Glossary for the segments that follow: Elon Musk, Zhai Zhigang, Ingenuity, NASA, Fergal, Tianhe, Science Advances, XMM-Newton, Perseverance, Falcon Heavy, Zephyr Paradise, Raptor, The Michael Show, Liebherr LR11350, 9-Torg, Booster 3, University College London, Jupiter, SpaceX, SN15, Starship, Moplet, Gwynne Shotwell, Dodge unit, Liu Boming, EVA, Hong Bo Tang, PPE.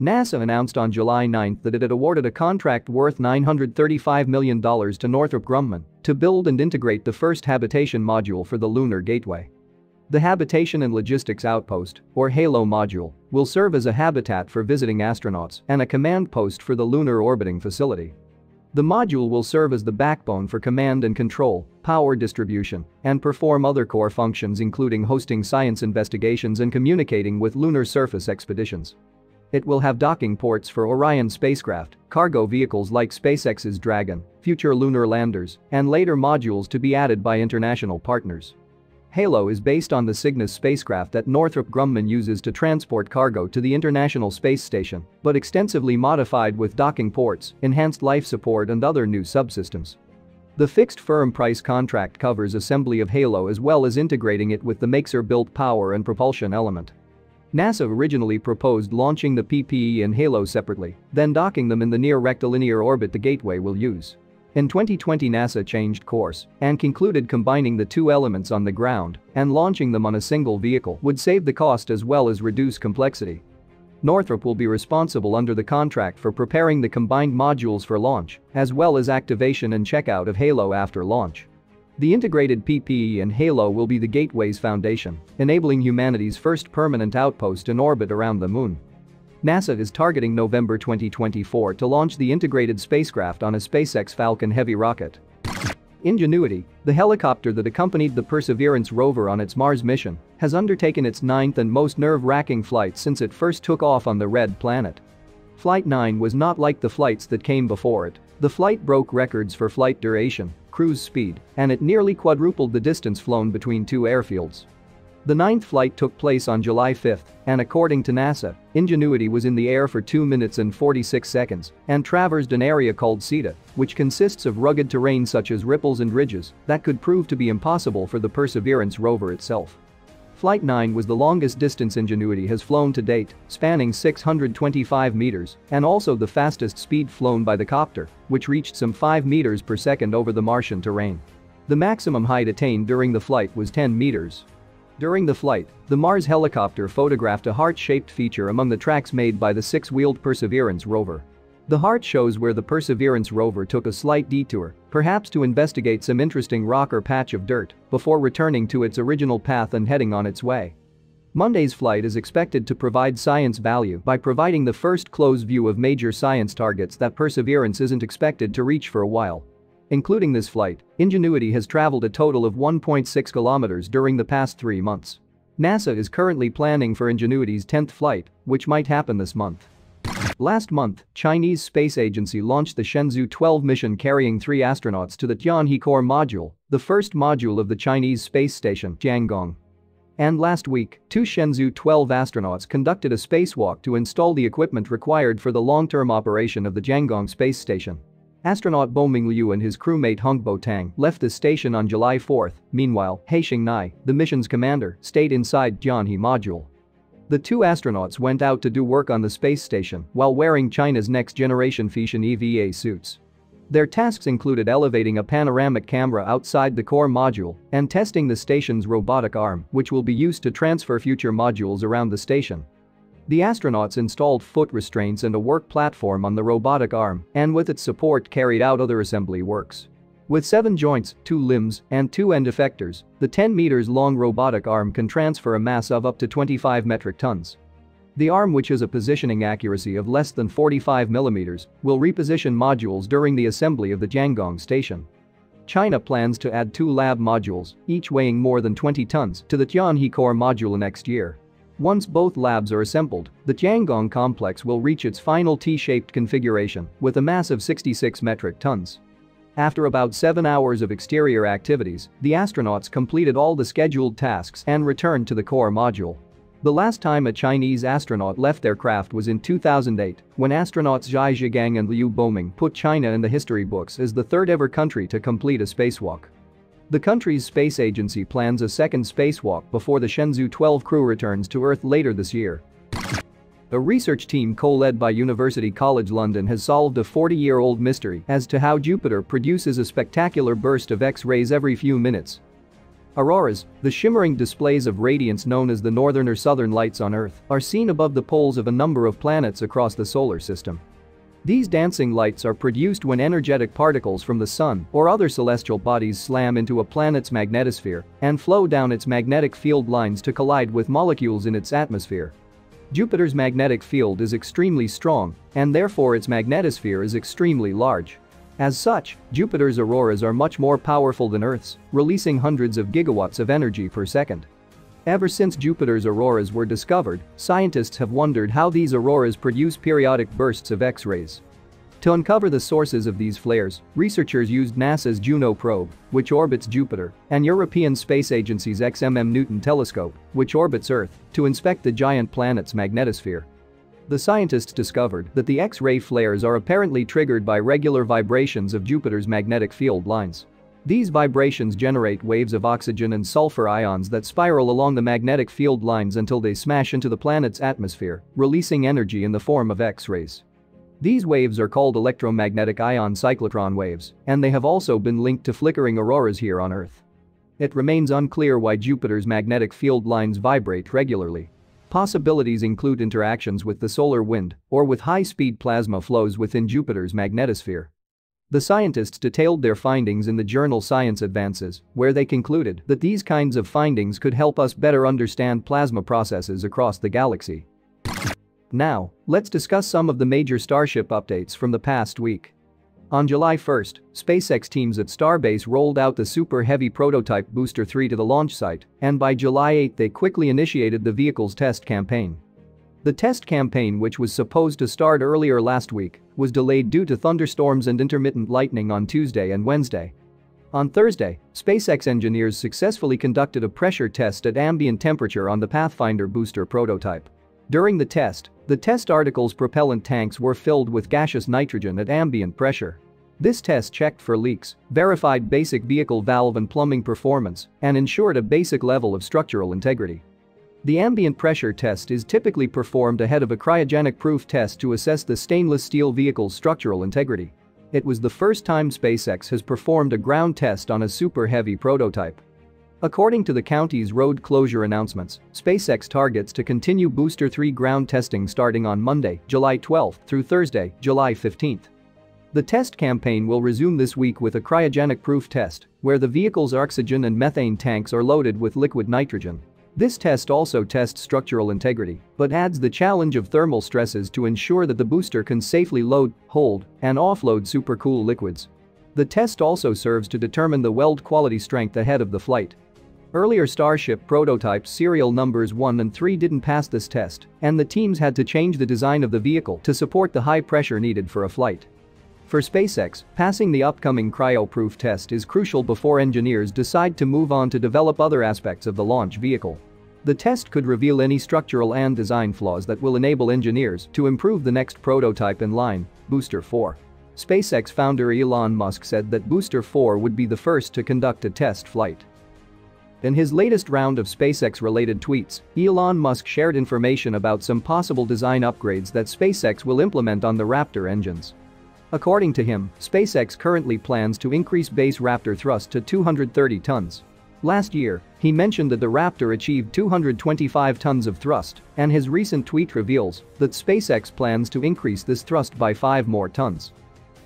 NASA announced on July 9 that it had awarded a contract worth $935 million to Northrop Grumman to build and integrate the first habitation module for the Lunar Gateway. The Habitation and Logistics Outpost, or HALO module, will serve as a habitat for visiting astronauts and a command post for the lunar orbiting facility. The module will serve as the backbone for command and control, power distribution, and perform other core functions including hosting science investigations and communicating with lunar surface expeditions. It will have docking ports for Orion spacecraft, cargo vehicles like SpaceX's Dragon, future lunar landers, and later modules to be added by international partners. HALO is based on the Cygnus spacecraft that Northrop Grumman uses to transport cargo to the International Space Station, but extensively modified with docking ports, enhanced life support and other new subsystems. The fixed firm price contract covers assembly of HALO as well as integrating it with the Mixer-built power and propulsion element. NASA originally proposed launching the PPE and HALO separately, then docking them in the near rectilinear orbit the Gateway will use. In 2020, NASA changed course and concluded combining the two elements on the ground and launching them on a single vehicle would save the cost as well as reduce complexity. Northrop will be responsible under the contract for preparing the combined modules for launch, as well as activation and checkout of HALO after launch. The integrated PPE and HALO will be the Gateway's foundation, enabling humanity's first permanent outpost in orbit around the Moon. NASA is targeting November 2024 to launch the integrated spacecraft on a SpaceX Falcon Heavy rocket. Ingenuity, the helicopter that accompanied the Perseverance rover on its Mars mission, has undertaken its ninth and most nerve-wracking flight since it first took off on the Red Planet. Flight 9 was not like the flights that came before it. The flight broke records for flight duration, cruise speed, and it nearly quadrupled the distance flown between two airfields. The ninth flight took place on July 5, and according to NASA, Ingenuity was in the air for 2 minutes and 46 seconds and traversed an area called CETA, which consists of rugged terrain such as ripples and ridges that could prove to be impossible for the Perseverance rover itself. Flight 9 was the longest distance Ingenuity has flown to date, spanning 625 meters, and also the fastest speed flown by the copter, which reached some 5 meters per second over the Martian terrain. The maximum height attained during the flight was 10 meters. During the flight, the Mars helicopter photographed a heart-shaped feature among the tracks made by the 6-wheeled Perseverance rover. The heart shows where the Perseverance rover took a slight detour, perhaps to investigate some interesting rock or patch of dirt, before returning to its original path and heading on its way. Monday's flight is expected to provide science value by providing the first close view of major science targets that Perseverance isn't expected to reach for a while. Including this flight, Ingenuity has traveled a total of 1.6 kilometers during the past 3 months. NASA is currently planning for Ingenuity's 10th flight, which might happen this month. Last month, Chinese Space Agency launched the Shenzhou-12 mission carrying 3 astronauts to the Tianhe core module, the first module of the Chinese space station, Tiangong. And last week, 2 Shenzhou-12 astronauts conducted a spacewalk to install the equipment required for the long-term operation of the Tiangong space station. Astronaut Bo Ming Liu and his crewmate Hong Bo Tang left the station on July 4. Meanwhile, He Xing Nai, the mission's commander, stayed inside Tianhe module. The 2 astronauts went out to do work on the space station while wearing China's next-generation Feitian EVA suits. Their tasks included elevating a panoramic camera outside the core module and testing the station's robotic arm, which will be used to transfer future modules around the station. The astronauts installed foot restraints and a work platform on the robotic arm, and with its support carried out other assembly works. With 7 joints, 2 limbs, and 2 end effectors, the 10 meters long robotic arm can transfer a mass of up to 25 metric tons. The arm, which has a positioning accuracy of less than 45 millimeters, will reposition modules during the assembly of the Tiangong station. China plans to add 2 lab modules, each weighing more than 20 tons, to the Tianhe core module next year. Once both labs are assembled, the Tiangong complex will reach its final T-shaped configuration with a mass of 66 metric tons. After about 7 hours of exterior activities, the astronauts completed all the scheduled tasks and returned to the core module. The last time a Chinese astronaut left their craft was in 2008, when astronauts Zhai Zhigang and Liu Boming put China in the history books as the 3rd-ever country to complete a spacewalk. The country's space agency plans a second spacewalk before the Shenzhou-12 crew returns to Earth later this year. A research team co-led by University College London has solved a 40-year-old mystery as to how Jupiter produces a spectacular burst of X-rays every few minutes. Auroras, the shimmering displays of radiance known as the northern or southern lights on Earth, are seen above the poles of a number of planets across the solar system. These dancing lights are produced when energetic particles from the Sun or other celestial bodies slam into a planet's magnetosphere and flow down its magnetic field lines to collide with molecules in its atmosphere. Jupiter's magnetic field is extremely strong, and therefore its magnetosphere is extremely large. As such, Jupiter's auroras are much more powerful than Earth's, releasing hundreds of gigawatts of energy per second. Ever since Jupiter's auroras were discovered, scientists have wondered how these auroras produce periodic bursts of X-rays. To uncover the sources of these flares, researchers used NASA's Juno probe, which orbits Jupiter, and European Space Agency's XMM-Newton telescope, which orbits Earth, to inspect the giant planet's magnetosphere. The scientists discovered that the X-ray flares are apparently triggered by regular vibrations of Jupiter's magnetic field lines. These vibrations generate waves of oxygen and sulfur ions that spiral along the magnetic field lines until they smash into the planet's atmosphere, releasing energy in the form of X-rays. These waves are called electromagnetic ion cyclotron waves, and they have also been linked to flickering auroras here on Earth. It remains unclear why Jupiter's magnetic field lines vibrate regularly. Possibilities include interactions with the solar wind or with high-speed plasma flows within Jupiter's magnetosphere. The scientists detailed their findings in the journal Science Advances, where they concluded that these kinds of findings could help us better understand plasma processes across the galaxy. Now, let's discuss some of the major Starship updates from the past week. On July 1st, SpaceX teams at Starbase rolled out the Super Heavy prototype Booster 3 to the launch site, and by July 8 they quickly initiated the vehicle's test campaign. The test campaign, which was supposed to start earlier last week, was delayed due to thunderstorms and intermittent lightning on Tuesday and Wednesday. On Thursday, SpaceX engineers successfully conducted a pressure test at ambient temperature on the Pathfinder booster prototype. During the test article's propellant tanks were filled with gaseous nitrogen at ambient pressure. This test checked for leaks, verified basic vehicle valve and plumbing performance, and ensured a basic level of structural integrity. The ambient pressure test is typically performed ahead of a cryogenic proof test to assess the stainless steel vehicle's structural integrity. It was the first time SpaceX has performed a ground test on a Super Heavy prototype. According to the county's road closure announcements, SpaceX targets to continue Booster 3 ground testing starting on Monday, July 12, through Thursday, July 15. The test campaign will resume this week with a cryogenic proof test, where the vehicle's oxygen and methane tanks are loaded with liquid nitrogen. This test also tests structural integrity, but adds the challenge of thermal stresses to ensure that the booster can safely load, hold, and offload supercool liquids. The test also serves to determine the weld quality strength ahead of the flight. Earlier Starship prototype serial numbers 1 and 3 didn't pass this test, and the teams had to change the design of the vehicle to support the high pressure needed for a flight. For SpaceX, passing the upcoming cryo-proof test is crucial before engineers decide to move on to develop other aspects of the launch vehicle. The test could reveal any structural and design flaws that will enable engineers to improve the next prototype in line, Booster 4. SpaceX founder Elon Musk said that Booster 4 would be the first to conduct a test flight. In his latest round of SpaceX-related tweets, Elon Musk shared information about some possible design upgrades that SpaceX will implement on the Raptor engines. According to him, SpaceX currently plans to increase base Raptor thrust to 230 tons. Last year, he mentioned that the Raptor achieved 225 tons of thrust, and his recent tweet reveals that SpaceX plans to increase this thrust by 5 more tons.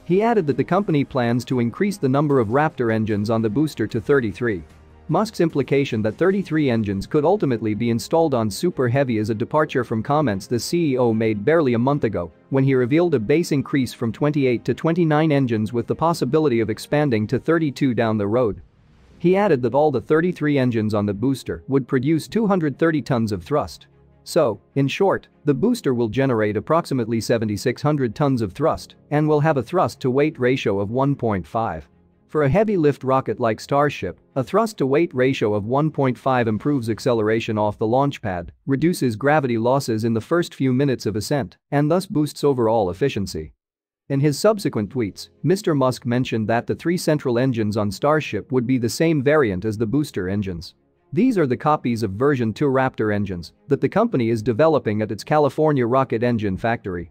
He added that the company plans to increase the number of Raptor engines on the booster to 33. Musk's implication that 33 engines could ultimately be installed on Super Heavy is a departure from comments the CEO made barely a month ago, when he revealed a base increase from 28 to 29 engines with the possibility of expanding to 32 down the road. He added that all the 33 engines on the booster would produce 230 tons of thrust. So, in short, the booster will generate approximately 7,600 tons of thrust and will have a thrust-to-weight ratio of 1.5. For a heavy-lift rocket like Starship, a thrust-to-weight ratio of 1.5 improves acceleration off the launch pad, reduces gravity losses in the first few minutes of ascent, and thus boosts overall efficiency. In his subsequent tweets, Mr. Musk mentioned that the 3 central engines on Starship would be the same variant as the booster engines. These are the copies of version 2 Raptor engines that the company is developing at its California rocket engine factory.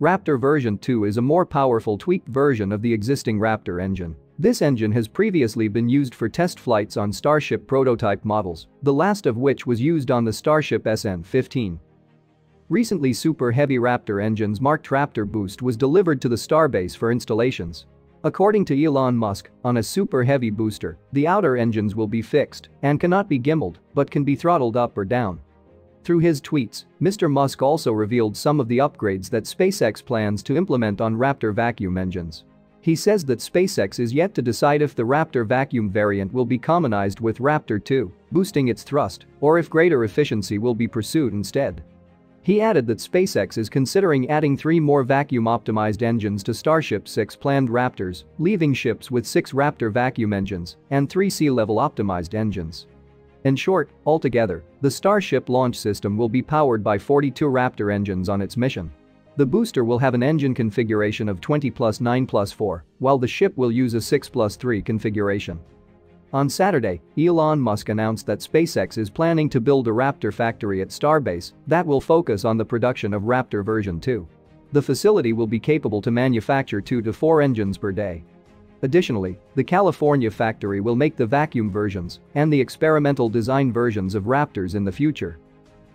Raptor version 2 is a more powerful tweaked version of the existing Raptor engine. This engine has previously been used for test flights on Starship prototype models, the last of which was used on the Starship SN15. Recently, Super Heavy Raptor engines marked Raptor Boost was delivered to the Starbase for installations. According to Elon Musk, on a Super Heavy booster, the outer engines will be fixed and cannot be gimbaled but can be throttled up or down. Through his tweets, Mr. Musk also revealed some of the upgrades that SpaceX plans to implement on Raptor vacuum engines. He says that SpaceX is yet to decide if the Raptor vacuum variant will be commonized with Raptor 2, boosting its thrust, or if greater efficiency will be pursued instead. He added that SpaceX is considering adding 3 more vacuum-optimized engines to Starship 6 planned Raptors, leaving ships with 6 Raptor vacuum engines and 3 sea-level optimized engines. In short, altogether, the Starship launch system will be powered by 42 Raptor engines on its mission. The booster will have an engine configuration of 20+9+4, while the ship will use a 6+3 configuration. On Saturday, Elon Musk announced that SpaceX is planning to build a Raptor factory at Starbase that will focus on the production of Raptor version 2. The facility will be capable to manufacture 2 to 4 engines per day. Additionally, the California factory will make the vacuum versions and the experimental design versions of Raptors in the future.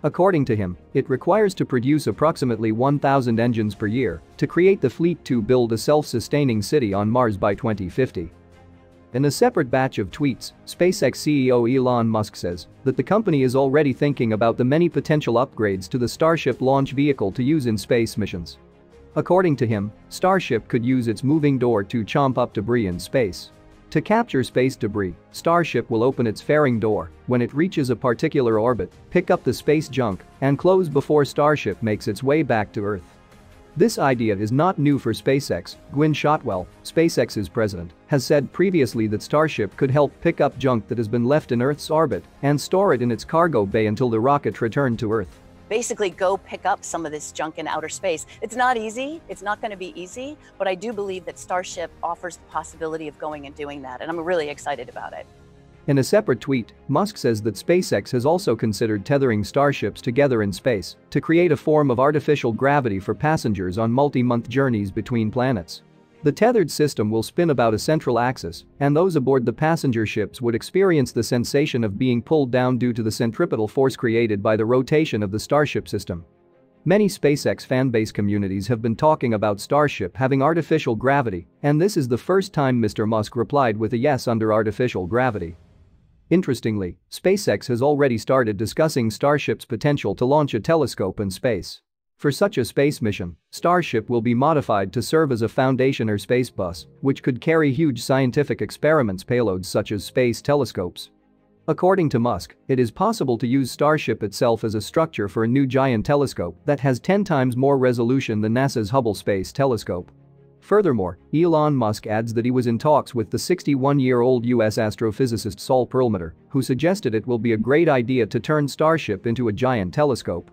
According to him, it requires to produce approximately 1,000 engines per year to create the fleet to build a self-sustaining city on Mars by 2050. In a separate batch of tweets, SpaceX CEO Elon Musk says that the company is already thinking about the many potential upgrades to the Starship launch vehicle to use in space missions. According to him, Starship could use its moving door to chomp up debris in space. To capture space debris, Starship will open its fairing door when it reaches a particular orbit, pick up the space junk, and close before Starship makes its way back to Earth. This idea is not new for SpaceX. Gwynne Shotwell, SpaceX's president, has said previously that Starship could help pick up junk that has been left in Earth's orbit and store it in its cargo bay until the rocket returned to Earth. Basically, go pick up some of this junk in outer space. It's not easy, it's not going to be easy, but I do believe that Starship offers the possibility of going and doing that, and I'm really excited about it. In a separate tweet, Musk says that SpaceX has also considered tethering Starships together in space to create a form of artificial gravity for passengers on multi-month journeys between planets. The tethered system will spin about a central axis, and those aboard the passenger ships would experience the sensation of being pulled down due to the centripetal force created by the rotation of the Starship system. Many SpaceX fanbase communities have been talking about Starship having artificial gravity, and this is the first time Mr. Musk replied with a yes under artificial gravity. Interestingly, SpaceX has already started discussing Starship's potential to launch a telescope in space. For such a space mission, Starship will be modified to serve as a foundation or space bus, which could carry huge scientific experiments payloads such as space telescopes. According to Musk, it is possible to use Starship itself as a structure for a new giant telescope that has 10 times more resolution than NASA's Hubble Space Telescope. Furthermore, Elon Musk adds that he was in talks with the 61-year-old US astrophysicist Saul Perlmutter, who suggested it will be a great idea to turn Starship into a giant telescope.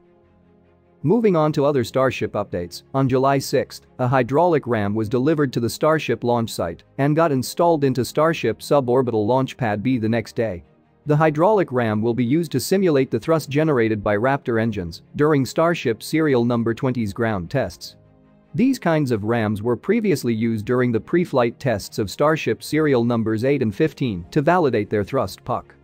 Moving on to other Starship updates, on July 6, a hydraulic ram was delivered to the Starship launch site and got installed into Starship suborbital launch pad B the next day. The hydraulic ram will be used to simulate the thrust generated by Raptor engines during Starship serial number 20's ground tests. These kinds of rams were previously used during the pre-flight tests of Starship serial numbers 8 and 15 to validate their thrust puck.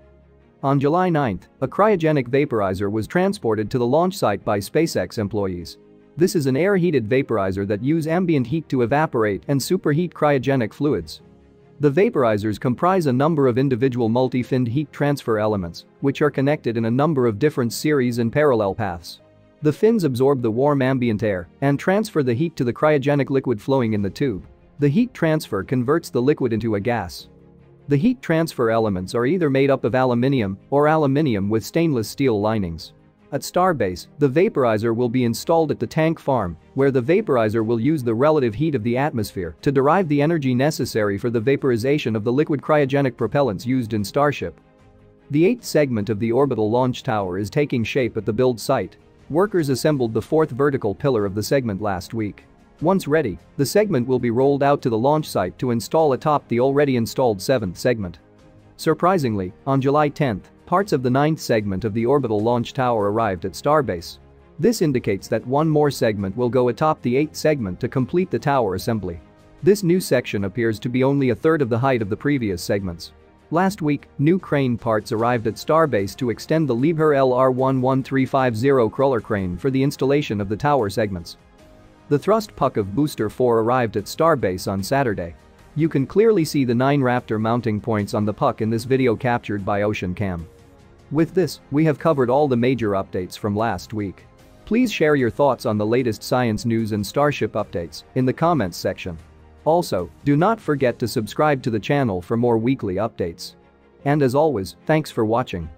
On July 9, a cryogenic vaporizer was transported to the launch site by SpaceX employees. This is an air-heated vaporizer that uses ambient heat to evaporate and superheat cryogenic fluids. The vaporizers comprise a number of individual multi-finned heat transfer elements, which are connected in a number of different series and parallel paths. The fins absorb the warm ambient air and transfer the heat to the cryogenic liquid flowing in the tube. The heat transfer converts the liquid into a gas. The heat transfer elements are either made up of aluminium or aluminium with stainless steel linings. At Starbase, the vaporizer will be installed at the tank farm, where the vaporizer will use the relative heat of the atmosphere to derive the energy necessary for the vaporization of the liquid cryogenic propellants used in Starship. The 8th segment of the orbital launch tower is taking shape at the build site. Workers assembled the 4th vertical pillar of the segment last week. Once ready, the segment will be rolled out to the launch site to install atop the already installed 7th segment. Surprisingly, on July 10, parts of the 9th segment of the orbital launch tower arrived at Starbase. This indicates that one more segment will go atop the 8th segment to complete the tower assembly. This new section appears to be only a third of the height of the previous segments. Last week, new crane parts arrived at Starbase to extend the Liebherr LR11350 crawler crane for the installation of the tower segments. The thrust puck of Booster 4 arrived at Starbase on Saturday. You can clearly see the 9 Raptor mounting points on the puck in this video captured by Ocean Cam. With this, we have covered all the major updates from last week. Please share your thoughts on the latest science news and Starship updates in the comments section. Also, do not forget to subscribe to the channel for more weekly updates. And as always, thanks for watching.